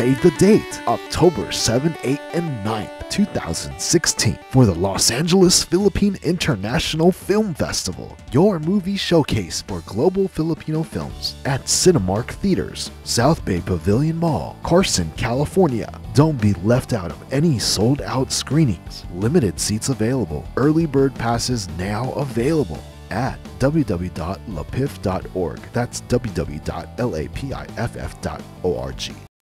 save the date, October 7, 8, and 9, 2016, for the Los Angeles Philippine International Film Festival, your movie showcase for global Filipino films at Cinemark Theaters, Southbay Pavilion Mall, Carson, California. Don't be left out of any sold-out screenings. Limited seats available. Early bird passes now available at www.lapiff.org. That's www.lapiff.org.